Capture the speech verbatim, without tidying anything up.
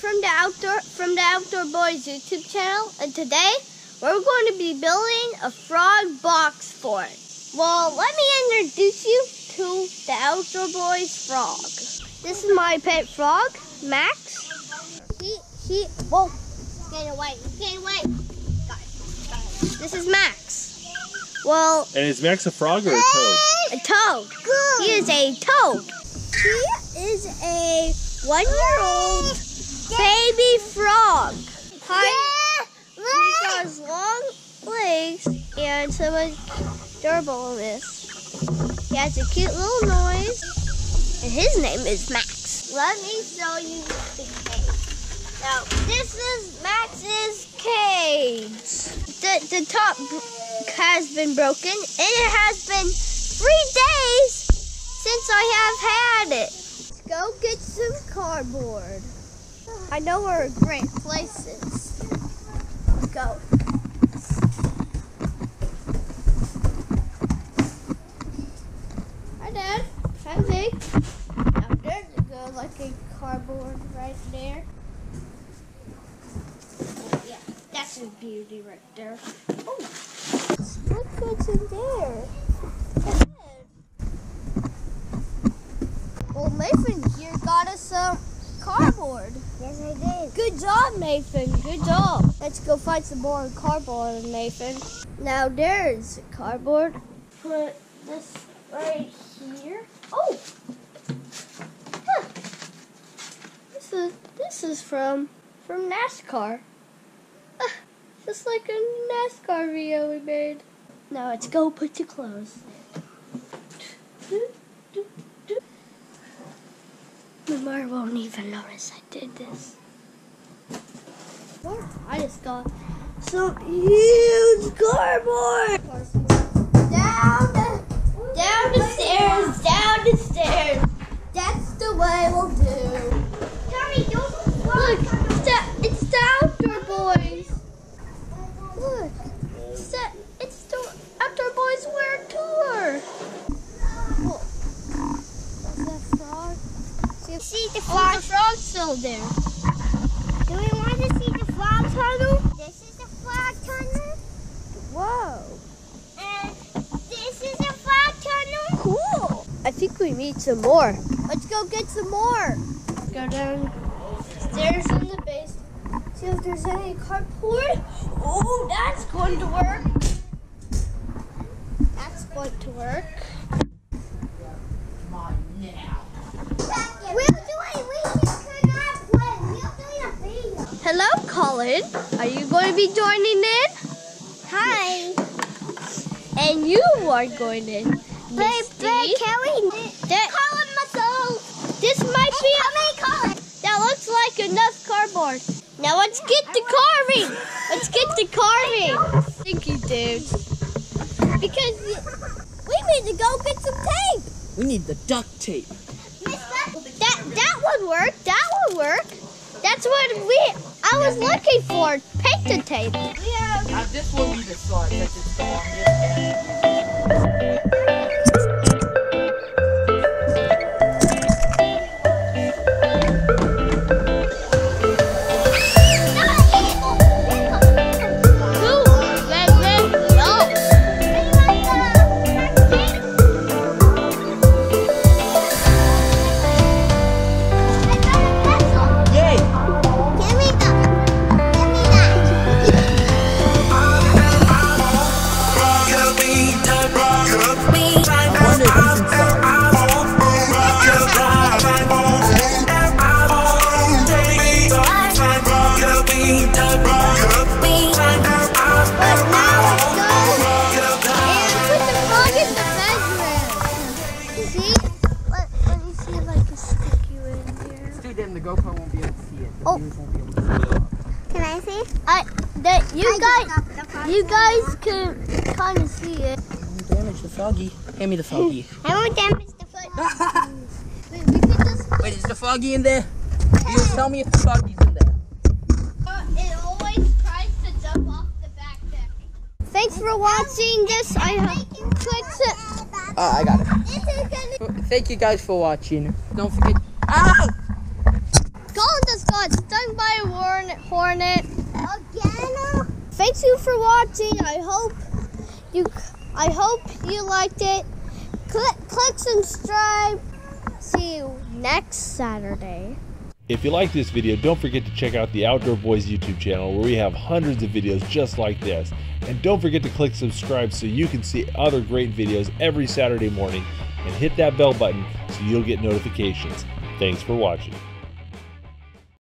from the outdoor from the Outdoor Boys YouTube channel, and today we're going to be building a frog box for it. Well, let me introduce you to the Outdoor Boys frog. This is my pet frog, Max. He he whoa, get away, get away. Got it, got it. This is Max. Well, and is Max a frog or a toad? A toad. Good. He is a toad. He is a one-year-old baby frog. Hi. He has long legs and so much durableness. He has a cute little noise, and his name is Max. Let me show you the cage. Now, this is Max's cage. The, the top has been broken, and it has been three days since I have had it. Let's go get some cardboard. I know where a great place is. Let's go. Hi, Dad. Hi, Vic. Now there's a good looking cardboard right there. Oh, yeah, that's a beauty right there. Oh, what goes in there? Well, Nathan here got us some cardboard. Yes, I did. Good job, Nathan. Good job. Let's go find some more cardboard, Nathan. Now, there's cardboard. Put this right here. Oh! Huh. This is this is from from NASCAR. Ah, just like a NASCAR video we made. Now, let's go put your clothes. My mom won't even notice I did this. I just got some huge cardboard! Down the, down the stairs, down the stairs. That's the way we'll do. Daddy, don't look, it's the, it's the Outdoor Boys. Look, it's the, it's the Outdoor Boys wear tour. Cool. Is that frog? See the frog. Oh, the frog's still there. Do we want to see the frog tunnel? This is the frog tunnel. Whoa. And this is the frog tunnel. Cool. I think we need some more. Let's go get some more. Let's go down stairs in the basement. See if there's any cardboard. Oh, that's going to work. That's going to work. Come on now. We're doing, we just could not play. We're doing a video. Hello, Colin. Are you going to be joining in? Hi. And you are going in. But, but can we? Colin myself. This might and be a Colin. That looks like enough cardboard. Now let's get the carving. Let's get the carving. Thank you, dude. Because we need to go get some tape. We need the duct tape. That would work. That would work. That's what we. I was looking for. Paint the tape. Yeah. Now this will be the song. This is the longest. Oh, can I see? I that you I guys, you guys can kind of see it. I won't damage the froggy. Hand me the froggy. I won't damage the froggy. Wait, we could just... Wait, is the froggy in there? You tell me if the froggy's in there. Uh, it always tries to jump off the back deck. Thanks for watching this. I hope you click it. Oh, I got it. Thank you guys for watching. Don't forget. Ah! Colin just got stung by Hornet Hornet. Again? Thank you for watching. I hope you I hope you liked it. Click click subscribe. See you next Saturday. If you like this video, don't forget to check out the Outdoor Boys YouTube channel where we have hundreds of videos just like this. And don't forget to click subscribe so you can see other great videos every Saturday morning. And hit that bell button so you'll get notifications. Thanks for watching.